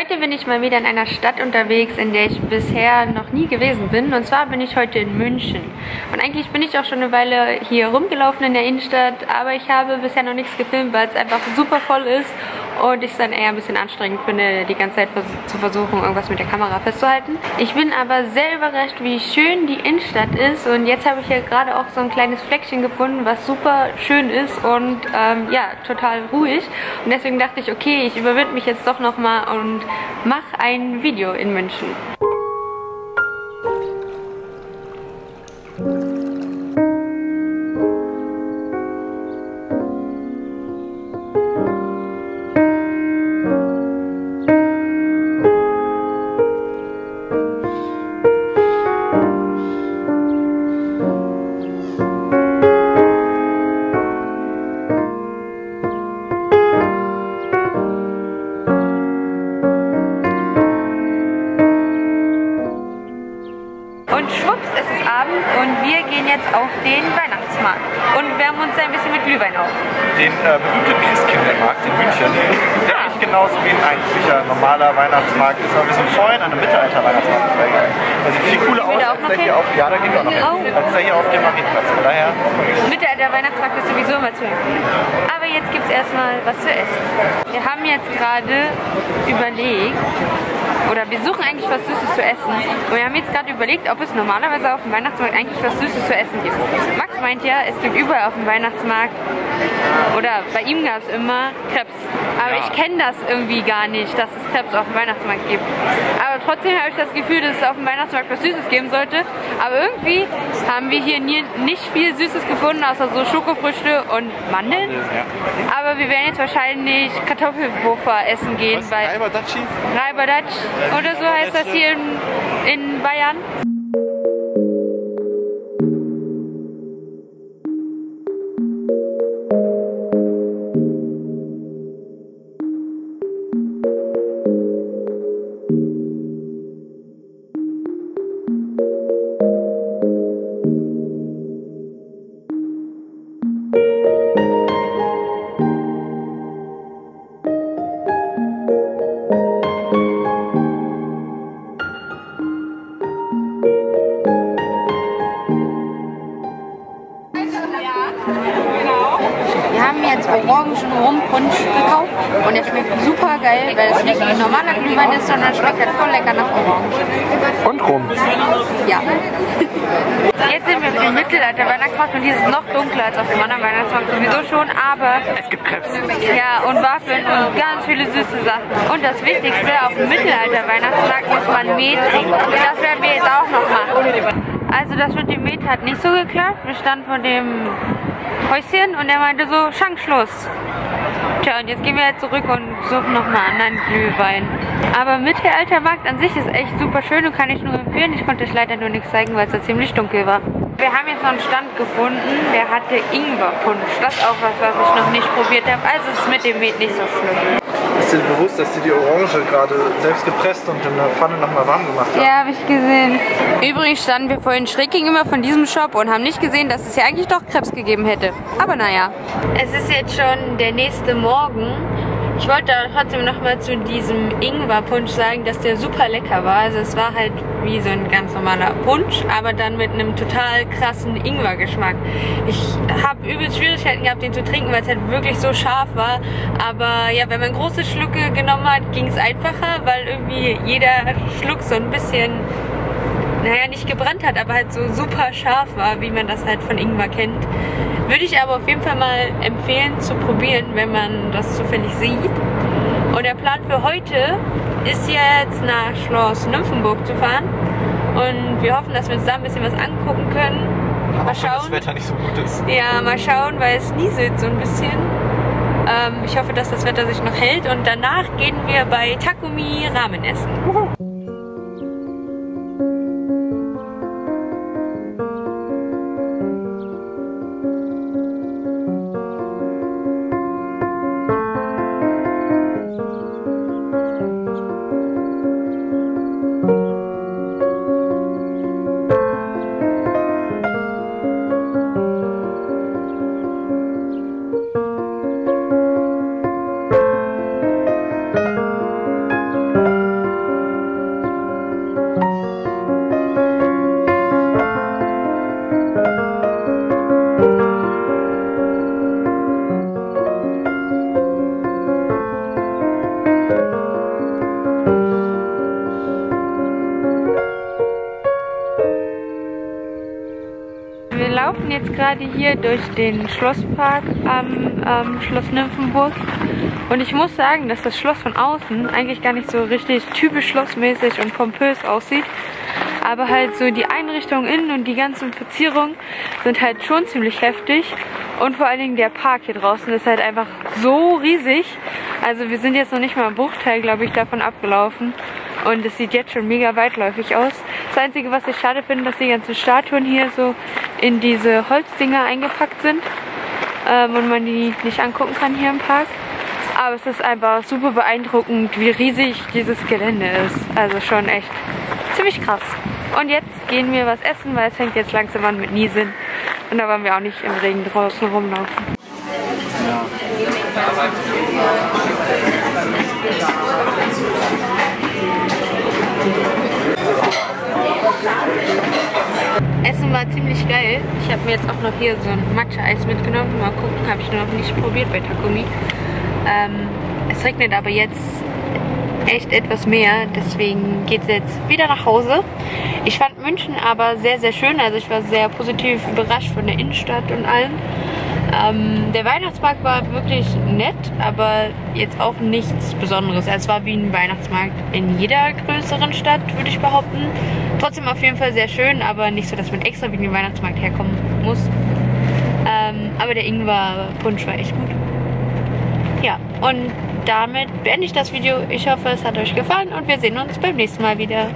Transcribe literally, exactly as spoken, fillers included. Heute bin ich mal wieder in einer Stadt unterwegs, in der ich bisher noch nie gewesen bin. Und zwar bin ich heute in München. Und eigentlich bin ich auch schon eine Weile hier rumgelaufen in der Innenstadt, aber ich habe bisher noch nichts gefilmt, weil es einfach super voll ist und ich es dann eher ein bisschen anstrengend finde, die ganze Zeit zu versuchen, irgendwas mit der Kamera festzuhalten. Ich bin aber sehr überrascht, wie schön die Innenstadt ist, und jetzt habe ich hier gerade auch so ein kleines Fleckchen gefunden, was super schön ist und ähm, ja, total ruhig. Und deswegen dachte ich, okay, ich überwinde mich jetzt doch nochmal und mache ein Video in München. Und wir gehen jetzt auf den Weihnachtsmarkt und wärmen uns ein bisschen mit Glühwein auf. Den äh, berühmten Christkindlmarkt in München, der ah. eigentlich genauso wie ein eigentlicher normaler Weihnachtsmarkt ist, aber wir sind vorhin an einem Mittelalter-Weihnachtsmarkt vorbeigegangen. Das sieht viel cooler aus, als der hier auf, ja, da geht auch noch oh. hin, als der hier auf dem Marienplatz. Von daher. Mittelalter-Weihnachtsmarkt ist sowieso immer zu empfehlen. Aber jetzt gibt es erstmal was zu essen. Wir haben jetzt gerade überlegt, oder wir suchen eigentlich was Süßes zu essen. Und wir haben jetzt gerade überlegt, ob es normalerweise auf dem Weihnachtsmarkt eigentlich was Süßes zu essen gibt. Max meint ja, es gibt überall auf dem Weihnachtsmarkt, oder bei ihm gab es immer Krebs. Aber ja, ich kenne das irgendwie gar nicht, dass es Krebs auf dem Weihnachtsmarkt gibt. Aber trotzdem habe ich das Gefühl, dass es auf dem Weihnachtsmarkt was Süßes geben sollte. Aber irgendwie haben wir hier nie, nicht viel Süßes gefunden, außer so Schokofrüchte und Mandeln. Ja. Aber wir werden jetzt wahrscheinlich Kartoffelpuffer essen gehen. Was? Bei Reibadatschi? Reibadatschi. Oder so heißt das hier in, in Bayern. Orangen Rumpunsch gekauft und der schmeckt super geil, weil es nicht wie normaler Glühwein ist, sondern schmeckt halt voll lecker nach Orangen. Und Rum? Ja. Jetzt sind wir im Mittelalter-Weihnachtsmarkt und hier ist es noch dunkler als auf dem anderen Weihnachtsmarkt sowieso schon, aber es gibt Krebs. Ja, und Waffeln und ganz viele süße Sachen. Und das Wichtigste auf dem Mittelalter-Weihnachtsmarkt muss man Mehl trinken. Das werden wir jetzt auch noch machen. Also das mit dem Met hat nicht so geklappt. Wir standen vor dem Häuschen und er meinte so, Schankschluss. Tja, und jetzt gehen wir jetzt zurück und suchen nochmal anderen Glühwein. Aber Mittelaltermarkt an sich ist echt super schön und kann ich nur empfehlen. Ich konnte euch leider nur nichts zeigen, weil es da ziemlich dunkel war. Wir haben jetzt noch einen Stand gefunden, der hatte Ingwerpunsch. Das ist auch was, was ich noch nicht probiert habe. Also ist es mit dem Met nicht so schlimm. Ist dir bewusst, dass sie die Orange gerade selbst gepresst und in der Pfanne nochmal warm gemacht haben? Ja, habe ich gesehen. Übrigens standen wir vorhin schräg gegenüber von diesem Shop und haben nicht gesehen, dass es ja eigentlich doch Krebs gegeben hätte. Aber naja. Es ist jetzt schon der nächste Morgen. Ich wollte trotzdem nochmal zu diesem Ingwer-Punsch sagen, dass der super lecker war. Also es war halt wie so ein ganz normaler Punsch, aber dann mit einem total krassen Ingwer-Geschmack. Ich habe übelst Schwierigkeiten gehabt, den zu trinken, weil es halt wirklich so scharf war. Aber ja, wenn man große Schlucke genommen hat, ging es einfacher, weil irgendwie jeder Schluck so ein bisschen, naja, nicht gebrannt hat, aber halt so super scharf war, wie man das halt von Ingwer kennt. Würde ich aber auf jeden Fall mal empfehlen zu probieren, wenn man das zufällig sieht. Und der Plan für heute ist jetzt nach Schloss Nymphenburg zu fahren. Und wir hoffen, dass wir uns da ein bisschen was angucken können. Mal schauen. Auch wenn das Wetter nicht so gut ist. Ja, mal schauen, weil es nieselt so ein bisschen. Ähm, ich hoffe, dass das Wetter sich noch hält. Und danach gehen wir bei Takumi Ramen essen. Thank you. laufen jetzt gerade hier durch den Schlosspark am ähm, Schloss Nymphenburg. Und ich muss sagen, dass das Schloss von außen eigentlich gar nicht so richtig typisch schlossmäßig und pompös aussieht. Aber halt so die Einrichtung innen und die ganzen Verzierungen sind halt schon ziemlich heftig. Und vor allen Dingen der Park hier draußen ist halt einfach so riesig. Also wir sind jetzt noch nicht mal im Bruchteil, glaube ich, davon abgelaufen. Und es sieht jetzt schon mega weitläufig aus. Das Einzige, was ich schade finde, dass die ganzen Statuen hier so in diese Holzdinger eingepackt sind. Ähm, und man die nicht angucken kann hier im Park. Aber es ist einfach super beeindruckend, wie riesig dieses Gelände ist. Also schon echt ziemlich krass. Und jetzt gehen wir was essen, weil es fängt jetzt langsam an mit Niesen. Und da wollen wir auch nicht im Regen draußen rumlaufen. Ja. Essen war ziemlich geil. Ich habe mir jetzt auch noch hier so ein Matcha-Eis mitgenommen. Mal gucken, habe ich noch nicht probiert bei Takumi. Ähm, es regnet aber jetzt echt etwas mehr, deswegen geht es jetzt wieder nach Hause. Ich fand München aber sehr, sehr schön. Also ich war sehr positiv überrascht von der Innenstadt und allem. Ähm, der Weihnachtsmarkt war wirklich nett, aber jetzt auch nichts Besonderes. Also es war wie ein Weihnachtsmarkt in jeder größeren Stadt, würde ich behaupten. Trotzdem auf jeden Fall sehr schön, aber nicht so, dass man extra wegen dem Weihnachtsmarkt herkommen muss. Ähm, aber der Ingwer-Punsch war echt gut. Ja, und damit beende ich das Video. Ich hoffe, es hat euch gefallen und wir sehen uns beim nächsten Mal wieder.